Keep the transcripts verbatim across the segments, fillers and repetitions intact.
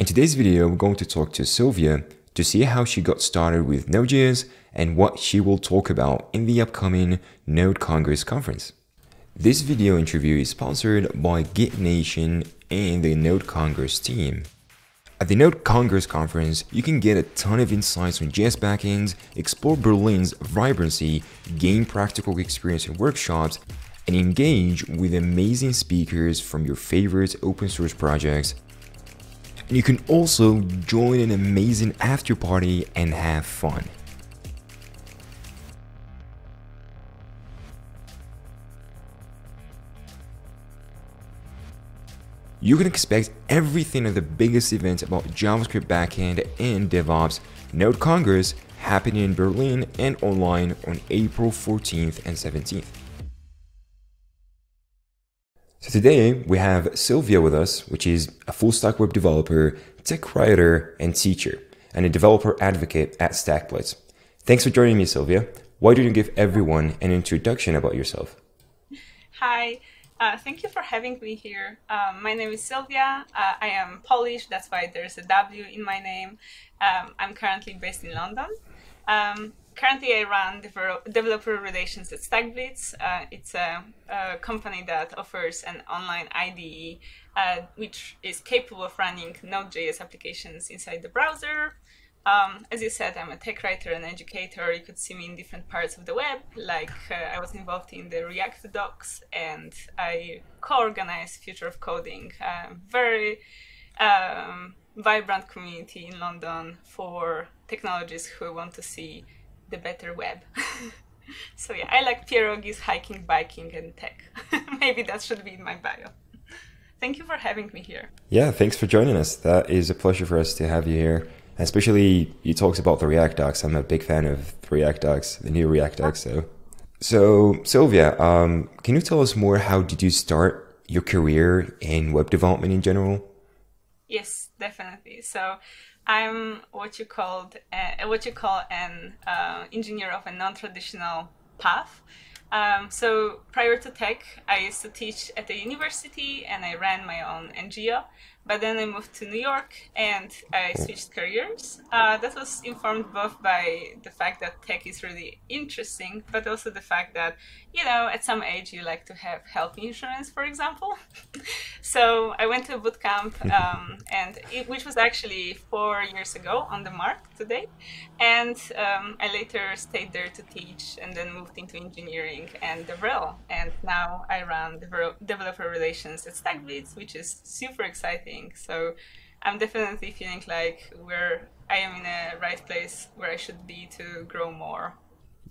In today's video, we're going to talk to Sylwia to see how she got started with Node.js and what she will talk about in the upcoming Node Congress conference. This video interview is sponsored by GitNation and the Node Congress team. At the Node Congress conference, you can get a ton of insights on J S backends, explore Berlin's vibrancy, gain practical experience in workshops, and engage with amazing speakers from your favorite open source projects. And you can also join an amazing after party and have fun. You can expect everything at the biggest event about JavaScript backend and DevOps, Node Congress, happening in Berlin and online on April fourteenth and seventeenth. So today we have Sylwia with us, which is a full-stack web developer, tech writer, and teacher, and a developer advocate at StackBlitz. Thanks for joining me, Sylwia. Why don't you give everyone an introduction about yourself? Hi. Uh, thank you for having me here. Um, my name is Sylwia. Uh, I am Polish, that's why there's a W in my name. Um, I'm currently based in London. Um, currently, I run dev developer relations at StackBlitz. Uh, it's a, a company that offers an online I D E, uh, which is capable of running Node.js applications inside the browser. Um, as you said, I'm a tech writer and educator. You could see me in different parts of the web, like uh, I was involved in the React docs, and I co-organized Future of Coding, a very um, vibrant community in London for technologists who want to see the better web. So yeah, I like pierogies, hiking, biking, and tech. Maybe that should be in my bio. Thank you for having me here. Yeah, thanks for joining us. That is a pleasure for us to have you here. Especially, you talked about the React docs. I'm a big fan of the React docs, the new React docs. So, so Sylwia, um, can you tell us more? How did you start your career in web development in general? Yes, definitely. So, I'm what you called uh, what you call an uh, engineer of a non-traditional path. Um, so prior to tech, I used to teach at a university and I ran my own N G O, but then I moved to New York and I switched careers. Uh, that was informed both by the fact that tech is really interesting, but also the fact that, you know, at some age you like to have health insurance, for example. So I went to a boot camp, um, and it, which was actually four years ago on the mark today. And um, I later stayed there to teach and then moved into engineering and DevRel, and now I run developer relations at StackBlitz, which is super exciting. So I'm definitely feeling like we're I am in a right place where I should be to grow more.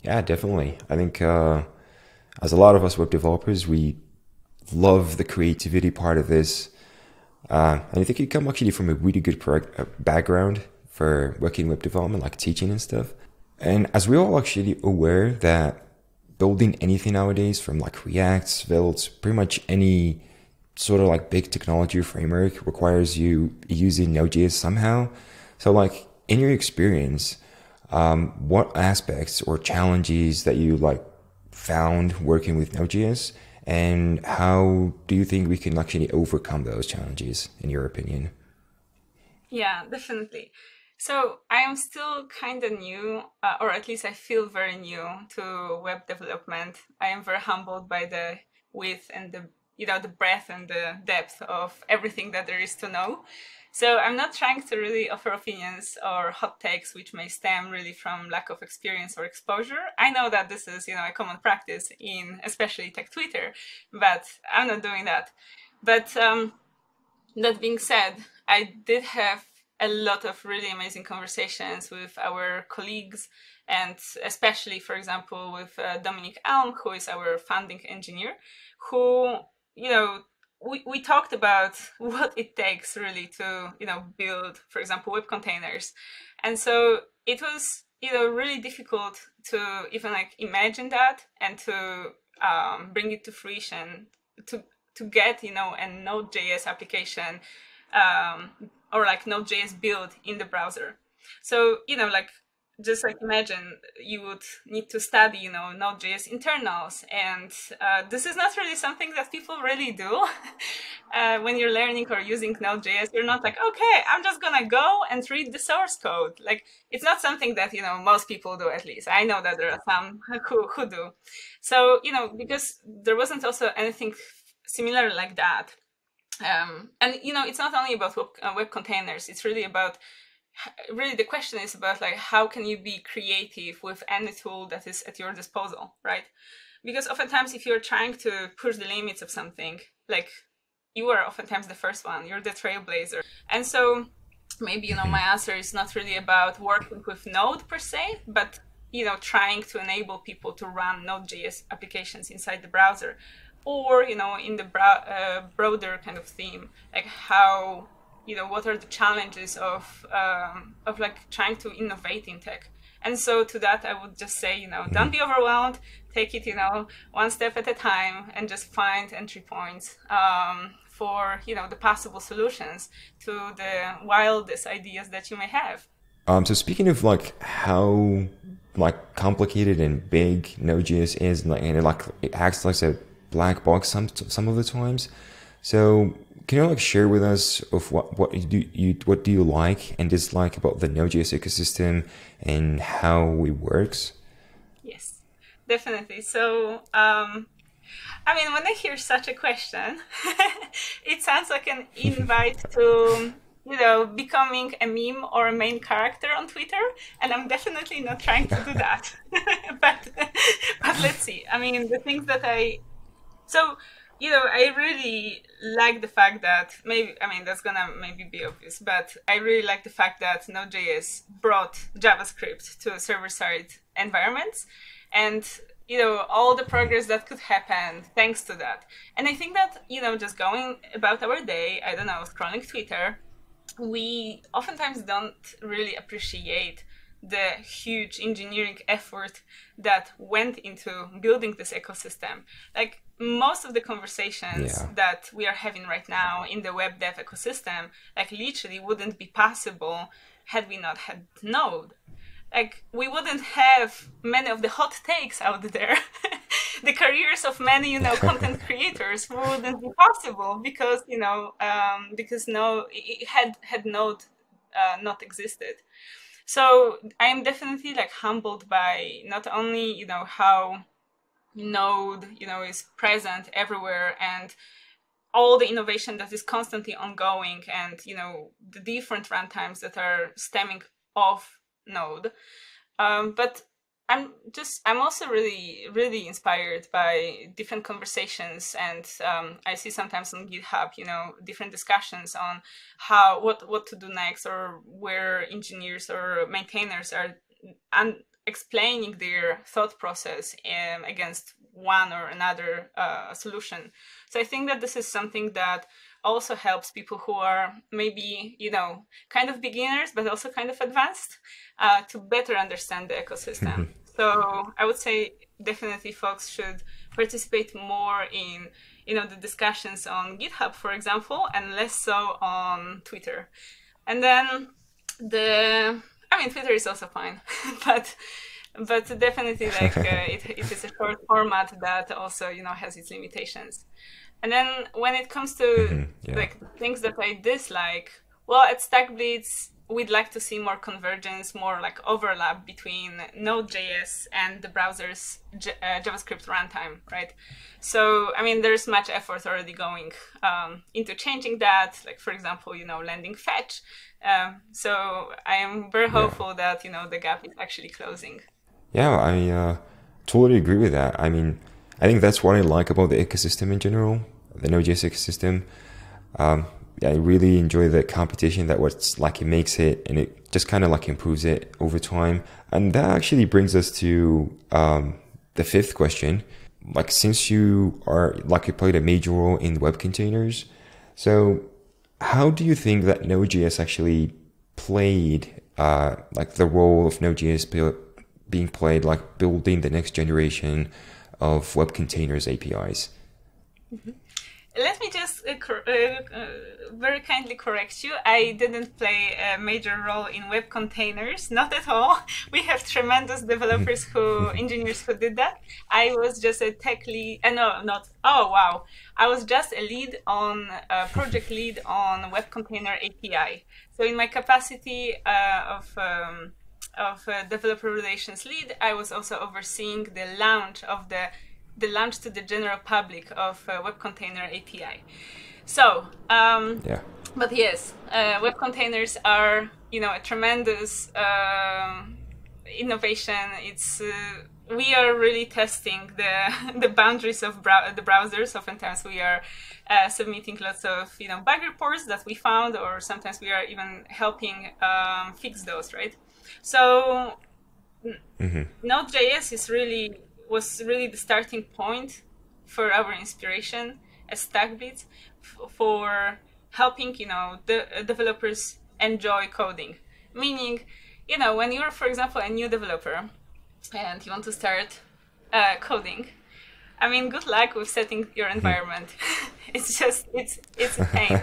Yeah, definitely. I think uh, as a lot of us web developers, we love the creativity part of this, uh, and I think you come actually from a really good background for working web development, like teaching and stuff. And as we're all actually aware that building anything nowadays, from like React, Svelte, pretty much any sort of like big technology framework, requires you using Node.js somehow. So like in your experience, um, what aspects or challenges that you like found working with Node.js, and how do you think we can actually overcome those challenges in your opinion? Yeah, definitely. So I am still kind of new, uh, or at least I feel very new to web development. I am very humbled by the width and the, you know, the breadth and the depth of everything that there is to know. So I'm not trying to really offer opinions or hot takes, which may stem really from lack of experience or exposure. I know that this is, you know, a common practice in especially tech Twitter, but I'm not doing that. But um, that being said, I did have a lot of really amazing conversations with our colleagues, and especially, for example, with uh, Dominic Elm, who is our founding engineer, who, you know, we, we talked about what it takes really to, you know, build, for example, web containers. And so it was, you know, really difficult to even like imagine that and to um, bring it to fruition, to, to get, you know, a Node.js application um, or like Node.js build in the browser. So, you know, like just like imagine you would need to study, you know, Node.js internals. And uh, this is not really something that people really do uh, when you're learning or using Node.js. You're not like, okay, I'm just going to go and read the source code. Like, it's not something that, you know, most people do, at least. I know that there are some who, who do. So, you know, because there wasn't also anything similar like that. Um, and, you know, it's not only about web, uh, web containers. It's really about Really, the question is about like how can you be creative with any tool that is at your disposal, right? Because oftentimes, if you're trying to push the limits of something, like you are oftentimes the first one, you're the trailblazer. And so maybe, you know, my answer is not really about working with Node per se, but, you know, trying to enable people to run Node.js applications inside the browser, or, you know, in the bro- uh, broader kind of theme, like how, you know, what are the challenges of um, of like trying to innovate in tech? And so to that, I would just say, you know, don't be overwhelmed. Take it, you know, one step at a time, and just find entry points um, for, you know, the possible solutions to the wildest ideas that you may have. Um, so speaking of like how like complicated and big Node.js is, like, and it like it acts like a black box some some of the times. So can you like share with us of what, what you do you what do you like and dislike about the Node.js ecosystem and how it works? Yes, definitely. So um, I mean, when I hear such a question, it sounds like an invite to, you know, becoming a meme or a main character on Twitter, and I'm definitely not trying to do that. but but let's see. I mean, the things that I so. You know, I really like the fact that maybe, I mean, that's gonna maybe be obvious, but I really like the fact that Node.js brought JavaScript to server-side environments and, you know, all the progress that could happen thanks to that. And I think that, you know, just going about our day, I don't know, scrolling Twitter, we oftentimes don't really appreciate the huge engineering effort that went into building this ecosystem. Like, most of the conversations yeah. that we are having right now in the web dev ecosystem, like, literally wouldn't be possible had we not had Node. Like, we wouldn't have many of the hot takes out there. The careers of many, you know, content creators wouldn't be possible because, you know, um, because no, it had had Node uh, not existed. So I am definitely like humbled by not only, you know, how Node, you know, is present everywhere and all the innovation that is constantly ongoing and, you know, the different runtimes that are stemming off Node. Um, but I'm just, I'm also really, really inspired by different conversations. And um, I see sometimes on GitHub, you know, different discussions on how, what, what to do next or where engineers or maintainers are un- explaining their thought process um, against one or another uh, solution. So I think that this is something that also helps people who are maybe, you know, kind of beginners, but also kind of advanced uh, to better understand the ecosystem. So I would say definitely folks should participate more in, you know, the discussions on GitHub, for example, and less so on Twitter. And then the... I mean, Twitter is also fine, but but definitely like uh, it, it is a short format that also, you know, has its limitations. And then when it comes to mm-hmm, yeah. like things that I dislike, well, at StackBlitz we'd like to see more convergence, more like overlap between Node.js and the browser's J- uh, JavaScript runtime, right? So I mean, there's much effort already going um, into changing that. Like, for example, you know, landing fetch. Um, so I am very hopeful yeah. that, you know, the gap is actually closing. Yeah, I uh, totally agree with that. I mean, I think that's what I like about the ecosystem in general, the Node.js ecosystem. Um, I really enjoy the competition that what's like it makes it, and it just kind of like improves it over time. And that actually brings us to um, the fifth question. Like, since you are like you played a major role in web containers, so how do you think that Node.js actually played, uh, like the role of Node.js be- being played, like building the next generation of web containers A P Is? Mm-hmm. let me just uh, cor uh, uh, very kindly correct you. I didn't play a major role in web containers, not at all. We have tremendous developers who, engineers who did that. I was just a tech lead, uh, no, not, oh wow. I was just a lead on, a project lead on Web Container A P I. So in my capacity uh, of, um, of uh, developer relations lead, I was also overseeing the launch of the the launch to the general public of uh, Web Container A P I. So, um, yeah. But yes, uh, web containers are, you know, a tremendous uh, innovation. It's uh, we are really testing the the boundaries of brow the browsers. Oftentimes, we are uh, submitting lots of you know bug reports that we found, or sometimes we are even helping um, fix those. Right. So, mm-hmm. Node.js is really. was really the starting point for our inspiration as StackBlitz for helping, you know, the de developers enjoy coding. Meaning, you know, when you're, for example, a new developer and you want to start uh, coding, I mean, good luck with setting your environment. It's just, it's, it's a pain.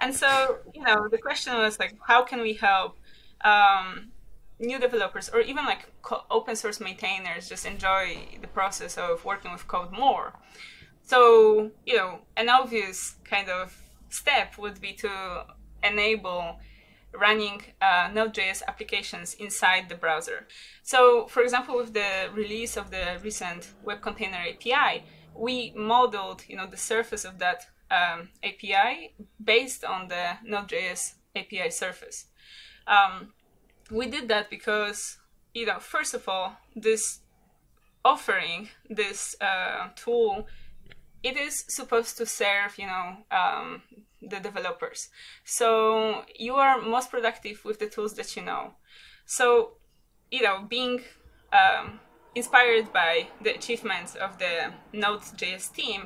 And so, you know, the question was like, how can we help um, new developers or even like open source maintainers just enjoy the process of working with code more? So, you know, an obvious kind of step would be to enable running uh, Node.js applications inside the browser. So, for example, with the release of the recent Web Container A P I, we modeled, you know, the surface of that um, A P I based on the Node.js A P I surface. Um, We did that because, you know, first of all, this offering, this uh, tool, it is supposed to serve, you know, um, the developers. So you are most productive with the tools that you know. So, you know, being um, inspired by the achievements of the Node.js team,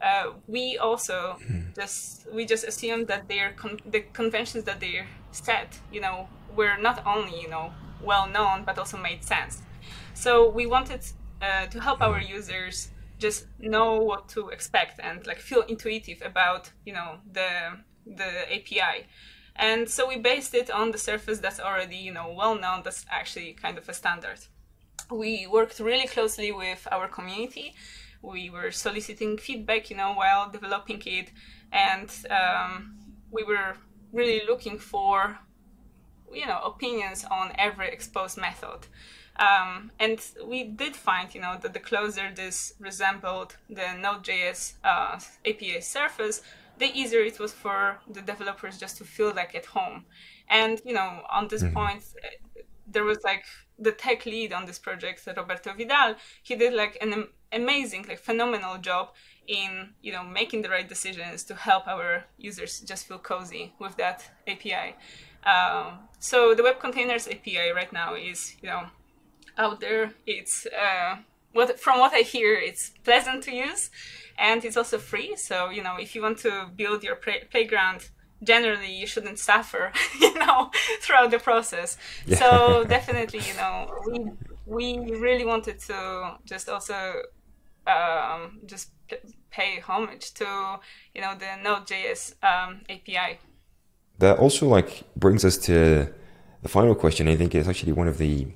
uh, we also just we just assumed that their con the conventions that they set, you know, were not only, you know, well known, but also made sense. So we wanted uh, to help our users just know what to expect and like feel intuitive about, you know, the the A P I. And so we based it on the surface that's already, you know, well known. That's actually kind of a standard. We worked really closely with our community. We were soliciting feedback, you know, while developing it, and um, we were really looking for, you know, opinions on every exposed method. Um, and we did find, you know, that the closer this resembled the Node.js uh, A P I surface, the easier it was for the developers just to feel like at home. And, you know, on this mm-hmm. point, there was like the tech lead on this project, Roberto Vidal. He did like an amazing, like phenomenal job in, you know, making the right decisions to help our users just feel cozy with that A P I. Um, so the Web Containers A P I right now is, you know, out there. It's uh, what from what I hear, it's pleasant to use, and it's also free. So, you know, if you want to build your playground, generally you shouldn't suffer, you know, throughout the process. Yeah. So definitely, you know, we we really wanted to just also um, just pay homage to, you know, the Node.js um, A P I. That also like brings us to the final question. I think it's actually one of the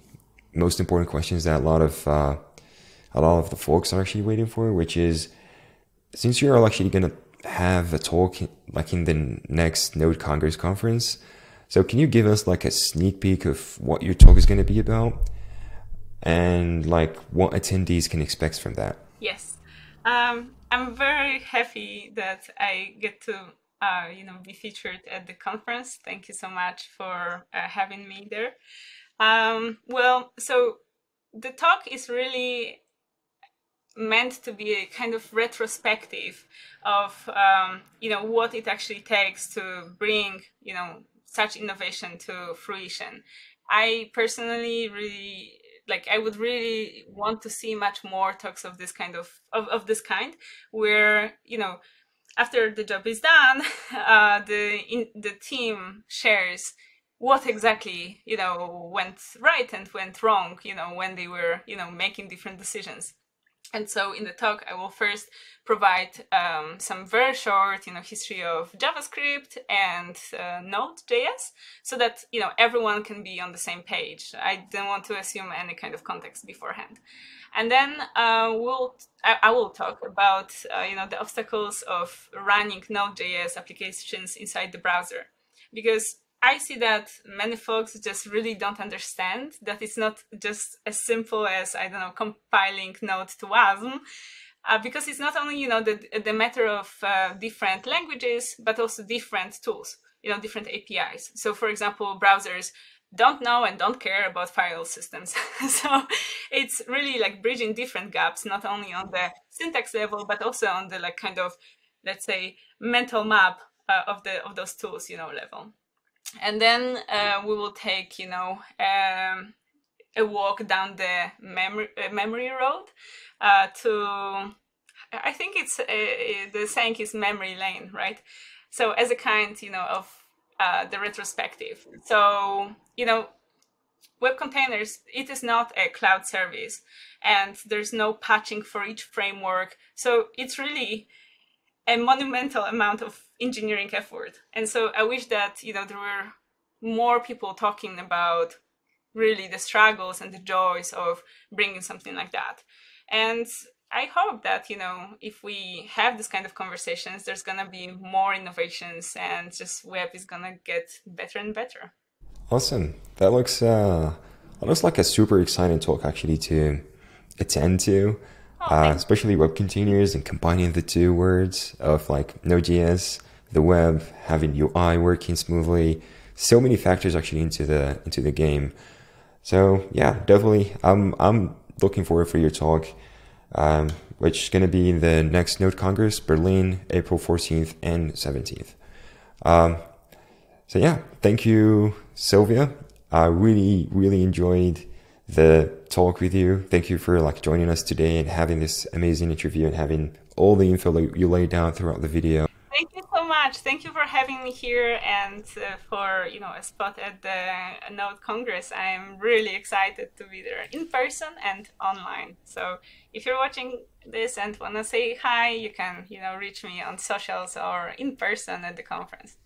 most important questions that a lot of uh, a lot of the folks are actually waiting for, which is, since you're actually going to have a talk like in the next Node Congress conference, so can you give us like a sneak peek of what your talk is going to be about, and like what attendees can expect from that? Yes, um, I'm very happy that I get to. Uh, you know, be featured at the conference. Thank you so much for uh, having me there. Um, well, so the talk is really meant to be a kind of retrospective of, um, you know, what it actually takes to bring, you know, such innovation to fruition. I personally really like, I would really want to see much more talks of this kind of, of, of this kind where, you know, after the job is done, uh, the in, the team shares what exactly, you know, went right and went wrong, you know, when they were, you know, making different decisions. And so in the talk, I will first provide um, some very short, you know, history of JavaScript and uh, Node.js, so that, you know, everyone can be on the same page. I don't want to assume any kind of context beforehand. And then uh, we'll, I, I will talk about, uh, you know, the obstacles of running Node.js applications inside the browser, because I see that many folks just really don't understand that it's not just as simple as, I don't know, compiling Node to W A S M, uh, because it's not only, you know, the, the matter of uh, different languages, but also different tools, you know, different A P Is. So, for example, browsers don't know and don't care about file systems. So it's really like bridging different gaps, not only on the syntax level, but also on the like kind of, let's say, mental map uh, of, the, of those tools, you know, level. And then uh, we will take, you know, um, a walk down the memory uh, memory road uh, to, I think it's, uh, the saying is memory lane, right? So as a kind, you know, of uh, the retrospective. So, you know, web containers, it is not a cloud service, and there's no patching for each framework. So it's really a monumental amount of engineering effort. And so I wish that, you know, there were more people talking about really the struggles and the joys of bringing something like that. And I hope that, you know, if we have this kind of conversations, there's going to be more innovations, and just web is going to get better and better. Awesome. That looks, uh, that looks like a super exciting talk actually to attend to. Uh, especially web containers and combining the two words of like Node.js, the web, having U I working smoothly, so many factors actually into the into the game. So yeah, definitely, I'm I'm looking forward for your talk, um, which is going to be in the next Node Congress, Berlin, April fourteenth and seventeenth. Um, so yeah, thank you, Sylwia. I really really enjoyed the talk with you. Thank you for like joining us today and having this amazing interview and having all the info that you laid down throughout the video. Thank you so much. Thank you for having me here and uh, for, you know, a spot at the Node Congress. I'm really excited to be there in person and online. So if you're watching this and want to say hi, you can, you know, reach me on socials or in person at the conference.